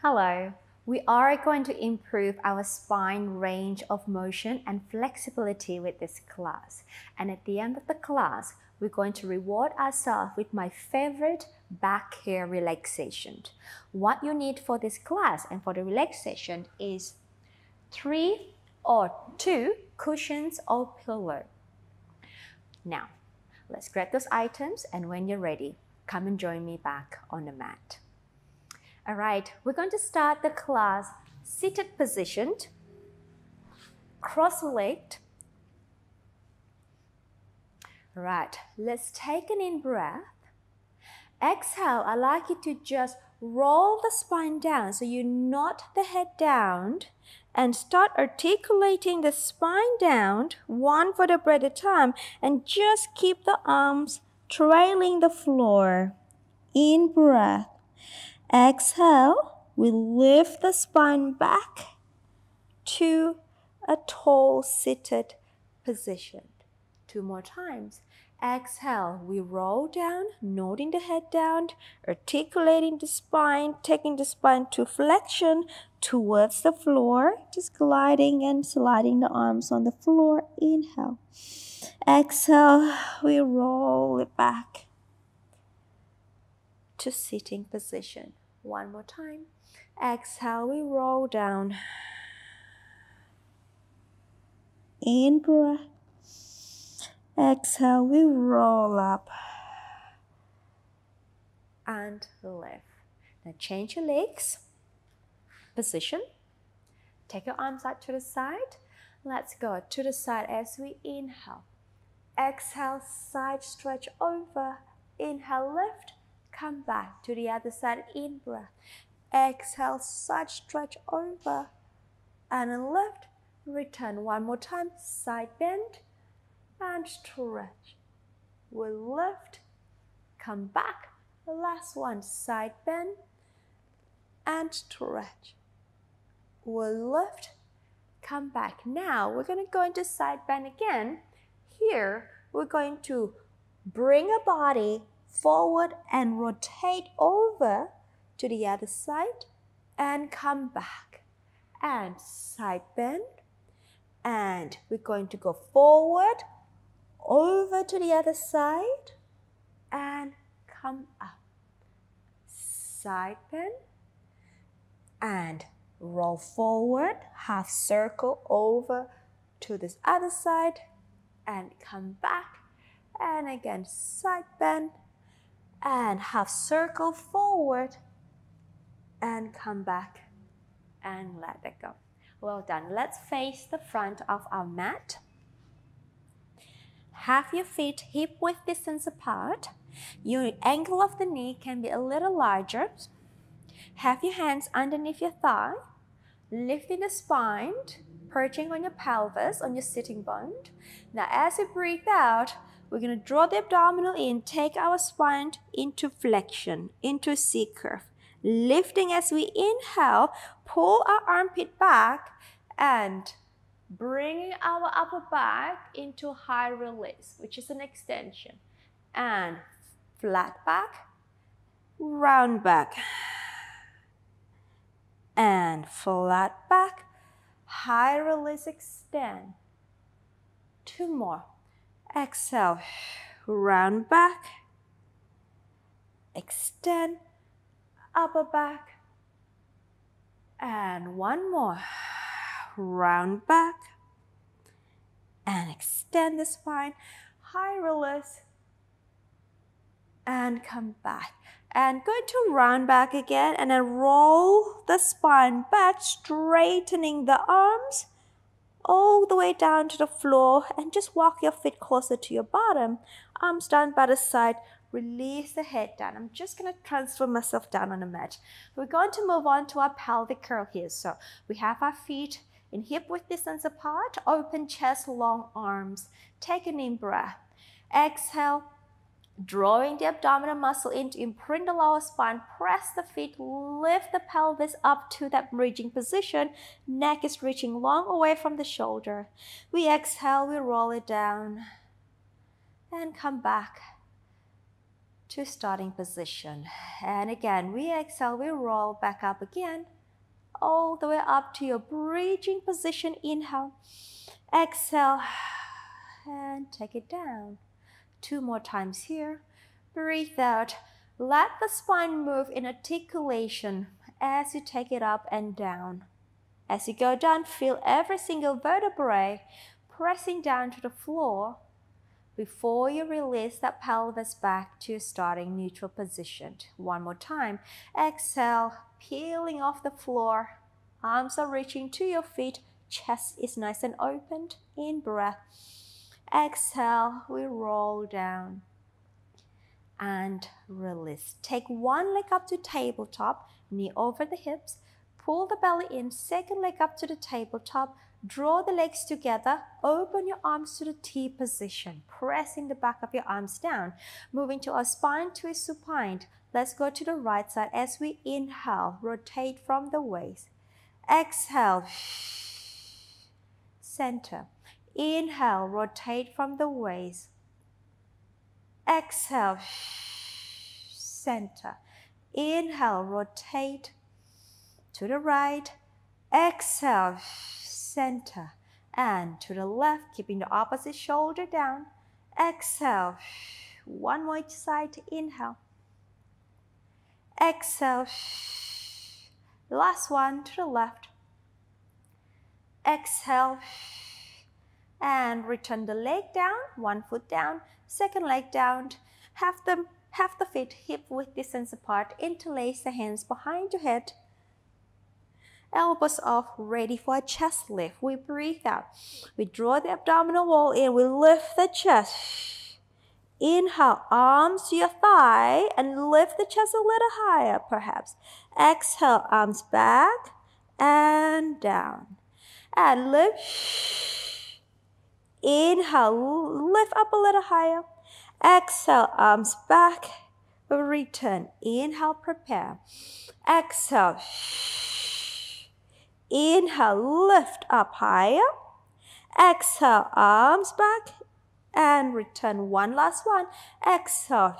Hello. We are going to improve our spine range of motion and flexibility with this class. And at the end of the class, we're going to reward ourselves with my favorite back hair relaxation. What you need for this class and for the relaxation is 3 or 2 cushions or pillow. Now, let's grab those items, and when you're ready, come and join me back on the mat. All right, we're going to start the class seated position, cross-legged. All right, let's take an in breath. Exhale, I'd like you to just roll the spine down so you nod the head down and start articulating the spine down one vertebra at a time and just keep the arms trailing the floor. In breath. Exhale, we lift the spine back to a tall seated position. 2 more times. Exhale, we roll down, nodding the head down, articulating the spine, taking the spine to flexion towards the floor, just gliding and sliding the arms on the floor. Inhale. Exhale, we roll it back to sitting position. 1 more time. Exhale, we roll down. In breath. Exhale, we roll up and lift. Now change your legs position. Take your arms out to the side. Let's go to the side as we inhale. Exhale, side stretch over. Inhale, lift. Come back to the other side. In breath. Exhale, side stretch over and lift. Return. 1 more time. Side bend and stretch. We lift. Come back. Last one. Side bend and stretch. We lift. Come back. Now we're going to go into side bend again. Here we're going to bring our body forward and rotate over to the other side and come back and side bend, and we're going to go forward over to the other side and come up, side bend and roll forward, half circle over to this other side and come back, and again side bend and half circle forward and come back and let that go. Well done. Let's face the front of our mat. Have your feet hip width distance apart. Your angle of the knee can be a little larger. Have your hands underneath your thigh, lifting the spine, perching on your pelvis, on your sitting bone. Now as you breathe out, we're going to draw the abdominal in, take our spine into flexion, into C-curve. Lifting as we inhale, pull our armpit back and bringing our upper back into high release, which is an extension. And flat back, round back. And flat back, high release, extend. 2 more. Exhale, round back, extend, upper back, and 1 more, round back, and extend the spine, high release, and come back. And go to round back again, and then roll the spine back, straightening the arms all the way down to the floor, and just walk your feet closer to your bottom. Arms down by the side, release the head down. I'm just going to transfer myself down on the mat. We're going to move on to our pelvic curl here. So we have our feet in hip width distance apart, open chest, long arms. Take an in breath. Exhale, drawing the abdominal muscle in to imprint the lower spine. Press the feet, lift the pelvis up to that bridging position. Neck is reaching long away from the shoulder. We exhale, we roll it down and come back to starting position. And again, we exhale, we roll back up again, all the way up to your bridging position. Inhale, exhale, and take it down. Two more times here. Breathe out. Let the spine move in articulation as you take it up and down. As you go down, feel every single vertebrae pressing down to the floor before you release that pelvis back to starting neutral position. One more time. Exhale, peeling off the floor. Arms are reaching to your feet. Chest is nice and opened. In breath. Exhale, we roll down and release. Take one leg up to tabletop, knee over the hips, pull the belly in, second leg up to the tabletop, draw the legs together, open your arms to the T position, pressing the back of your arms down, moving to our spine twist supine. Let's go to the right side as we inhale, rotate from the waist. Exhale, center. Inhale, rotate from the waist. Exhale, center. Inhale, rotate to the right. Exhale, center. And to the left, keeping the opposite shoulder down. Exhale, one more each side. Inhale. Exhale. Last one to the left. Exhale. And return the leg down, one foot down, second leg down, half the feet hip-width distance apart, interlace the hands behind your head, elbows off, ready for a chest lift. We breathe out, we draw the abdominal wall in, we lift the chest. Inhale, arms to your thigh and lift the chest a little higher perhaps. Exhale, arms back and down. And lift. Inhale, lift up a little higher. Exhale, arms back, return. Inhale, prepare. Exhale. Inhale, lift up higher. Exhale, arms back and return. One last one. Exhale.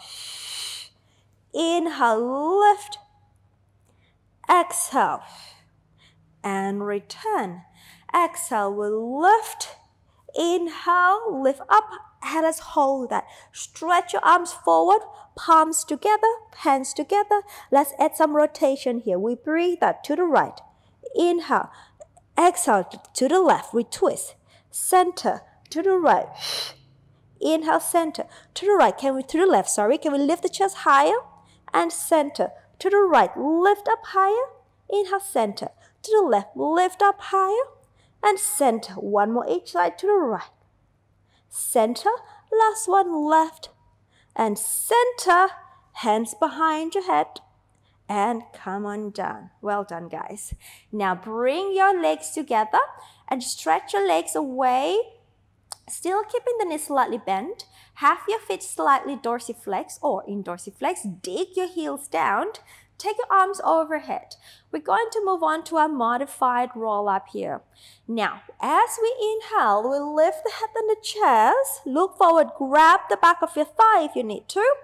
Inhale, lift. Exhale and return. Exhale, we'll lift. Inhale, lift up, and let's hold that. Stretch your arms forward, palms together, hands together. Let's add some rotation here. We breathe out to the right. Inhale, exhale to the left. We twist. Center to the right. Inhale, center to the right. Can we lift the chest higher? And center to the right. Lift up higher. Inhale, center to the left. Lift up higher. And center, one more each side to the right. Center, last one left. And center, hands behind your head. And come on down. Well done, guys. Now bring your legs together and stretch your legs away. Still keeping the knees slightly bent. Have your feet slightly dorsiflex or in dorsiflex. Dig your heels down. Take your arms overhead. We're going to move on to our modified roll up here. Now, as we inhale, we lift the head and the chest. Look forward, grab the back of your thigh if you need to.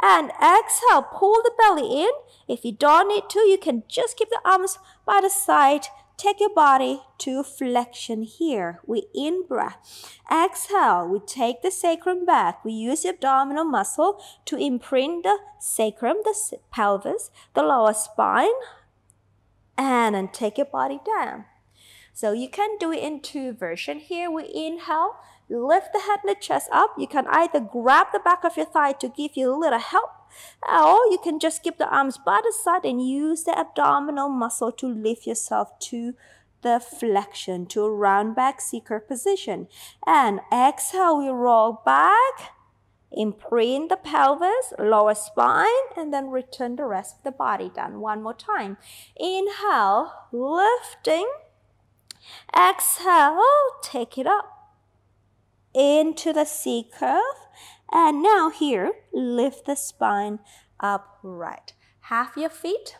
And exhale, pull the belly in. If you don't need to, you can just keep the arms by the side. Take your body to flexion here. We in breath. Exhale, we take the sacrum back. We use the abdominal muscle to imprint the sacrum, the pelvis, the lower spine, and then take your body down. So you can do it in two versions here. We inhale, lift the head and the chest up. You can either grab the back of your thigh to give you a little help, or you can just keep the arms by the side and use the abdominal muscle to lift yourself to the flexion, to a round back seeker position. And exhale, we roll back, imprint the pelvis, lower spine, and then return the rest of the body down. One more time. Inhale, lifting. Exhale, take it up into the C curve. And now here, lift the spine upright. Half your feet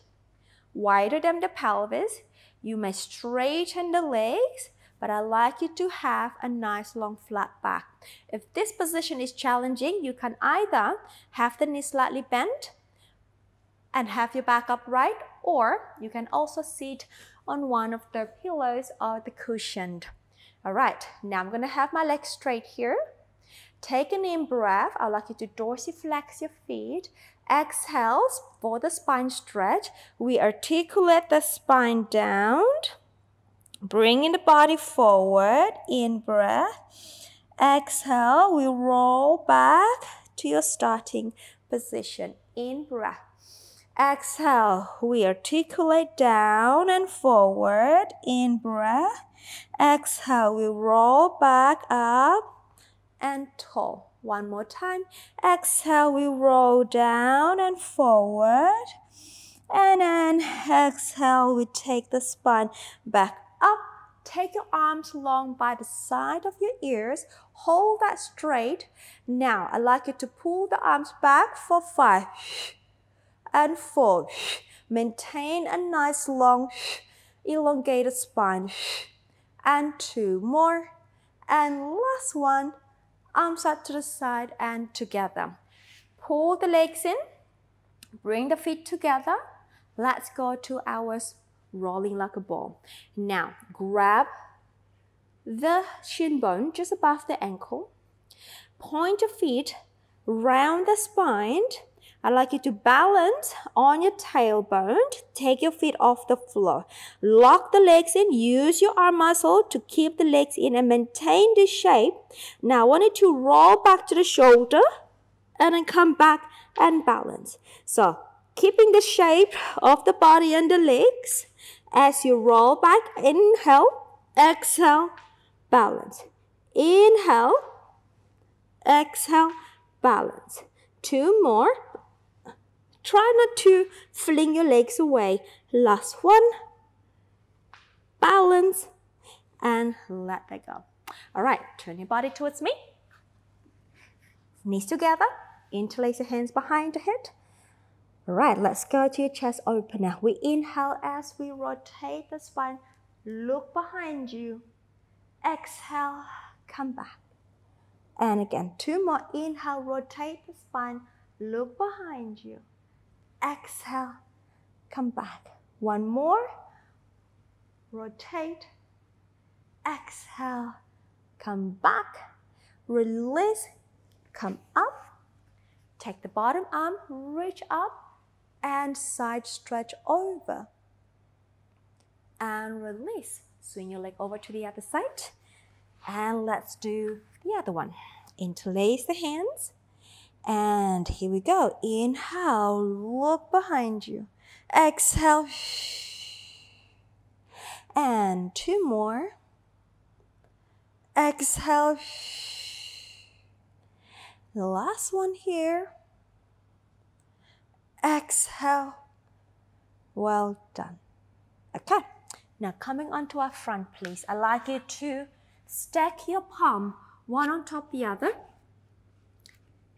wider than the pelvis. You may straighten the legs. but I like you to have a nice long flat back. If this position is challenging, you can either have the knee slightly bent and have your back upright, or you can also sit on one of the pillows or the cushion. All right, now I'm going to have my legs straight here. Take an in breath. I'd like you to dorsiflex your feet. Exhale for the spine stretch. We articulate the spine down. Bringing the body forward. In breath. Exhale. We roll back to your starting position. In breath. Exhale. We articulate down and forward. In breath. Exhale. We roll back up and tall. One more time. Exhale, we roll down and forward, and then exhale, we take the spine back up. Take your arms long by the side of your ears. Hold that straight. Now I'd like you to pull the arms back for 5 and 4. Maintain a nice long elongated spine, and 2 more, and last one. Arms out to the side and together. Pull the legs in, bring the feet together. Let's go 2 hours rolling like a ball. Now grab the shin bone just above the ankle. Point your feet round the spine. I'd like you to balance on your tailbone. Take your feet off the floor. Lock the legs in. Use your arm muscle to keep the legs in and maintain this shape. Now I want you to roll back to the shoulder and then come back and balance. So keeping the shape of the body and the legs as you roll back. Inhale, exhale, balance. Inhale, exhale, balance. 2 more. Try not to fling your legs away. Last one. Balance and let that go. All right, turn your body towards me. Knees together. Interlace your hands behind the head. All right, let's go to your chest opener. We inhale as we rotate the spine. Look behind you. Exhale, come back. And again, 2 more. Inhale, rotate the spine. Look behind you. Exhale, come back. 1 more. Rotate. Exhale, come back. Release. Come up. Take the bottom arm, reach up, and side stretch over. And release. Swing your leg over to the other side. And let's do the other one. Interlace the hands. And here we go. Inhale, look behind you. Exhale. And 2 more. Exhale. The last one here. Exhale. Well done. Okay. Now coming onto our front, please. I'd like you to stack your palm one on top the other.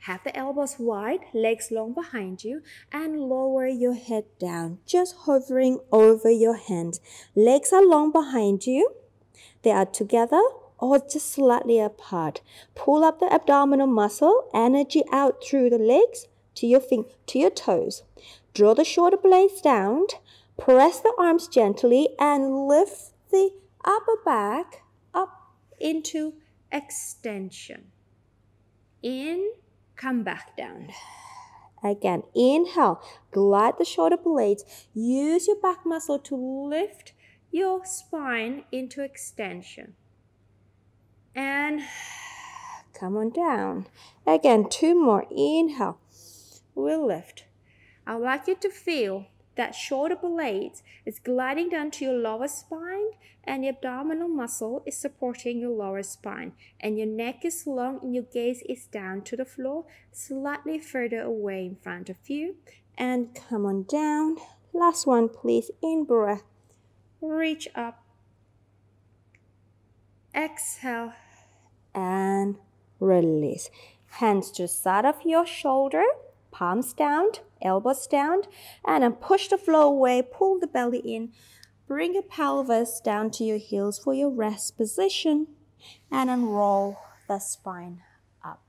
Have the elbows wide, legs long behind you, and lower your head down, just hovering over your hands. Legs are long behind you. They are together or just slightly apart. Pull up the abdominal muscle, energy out through the legs to your toes. Draw the shoulder blades down, press the arms gently, and lift the upper back up into extension. In, come back down. Again, inhale, glide the shoulder blades. Use your back muscle to lift your spine into extension. And come on down. Again, 2 more. Inhale, we'll lift. I'd like you to feel that shoulder blades is gliding down to your lower spine, and the abdominal muscle is supporting your lower spine, and your neck is long and your gaze is down to the floor, slightly further away in front of you. And come on down. Last one, please. In breath, reach up. Exhale and release. Hands to the side of your shoulder. Palms down, elbows down, and then push the floor away, pull the belly in, Bring your pelvis down to your heels for your rest position and unroll the spine up.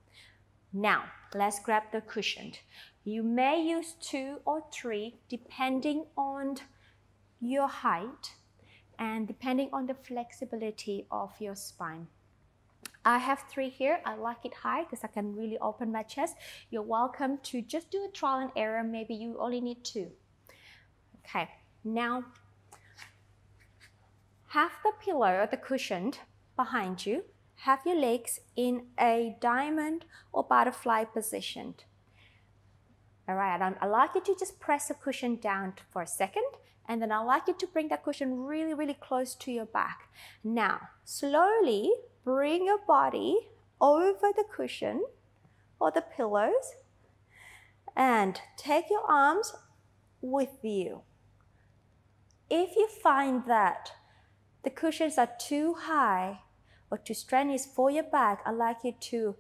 Now, let's grab the cushion. You may use 2 or 3 depending on your height and depending on the flexibility of your spine. I have 3 here. I like it high because I can really open my chest. You're welcome to just do a trial and error. Maybe you only need 2. Okay, now have the pillow or the cushion behind you. Have your legs in a diamond or butterfly position. All right, I'd like you to just press the cushion down for a second, and then I'd like you to bring that cushion really, really close to your back. Now, slowly bring your body over the cushion or the pillows and take your arms with you. If you find that the cushions are too high or too strenuous for your back, I'd like you to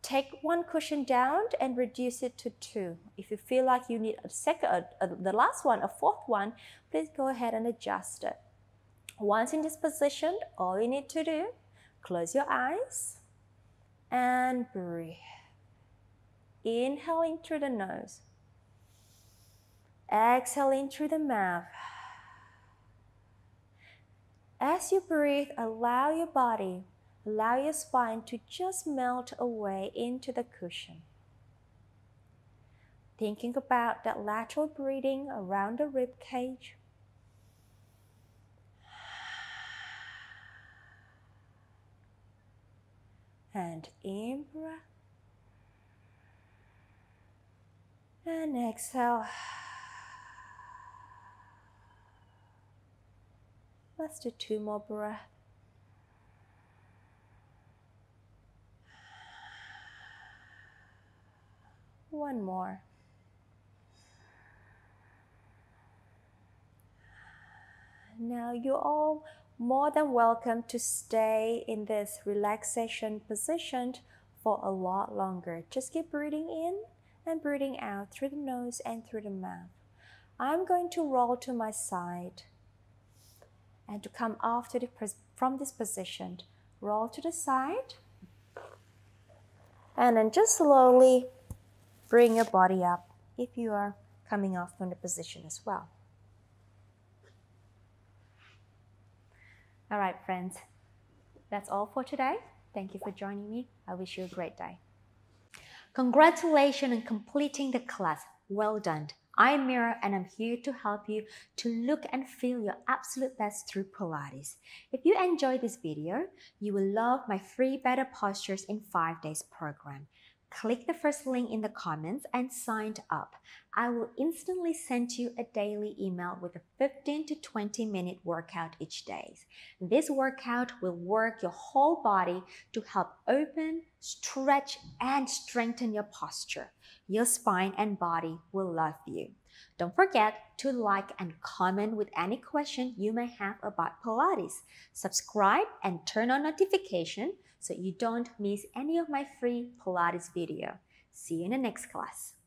take 1 cushion down and reduce it to 2. If you feel like you need a second, the last one, a 4th one, please go ahead and adjust it. Once in this position, all you need to do, close your eyes and breathe. Inhaling through the nose. Exhaling through the mouth. As you breathe, allow your body, allow your spine to just melt away into the cushion. Thinking about that lateral breathing around the rib cage. And in breath. And exhale. Let's do 2 more breaths. One more. Now you're all more than welcome to stay in this relaxation position for a lot longer. Just keep breathing in and breathing out through the nose and through the mouth. I'm going to roll to my side and to come after from this position. Roll to the side and then just slowly bring your body up if you are coming off from the position as well. All right, friends, that's all for today. Thank you for joining me. I wish you a great day. Congratulations on completing the class. Well done. I'm Mira and I'm here to help you to look and feel your absolute best through Pilates. If you enjoyed this video, you will love my free Better Postures in 5 days program. Click the first link in the comments and sign up. I will instantly send you a daily email with a 15 to 20 minute workout each day. This workout will work your whole body to help open, stretch, and strengthen your posture. Your spine and body will love you. Don't forget to like and comment with any question you may have about Pilates. Subscribe and turn on notification so you don't miss any of my free Pilates video. See you in the next class.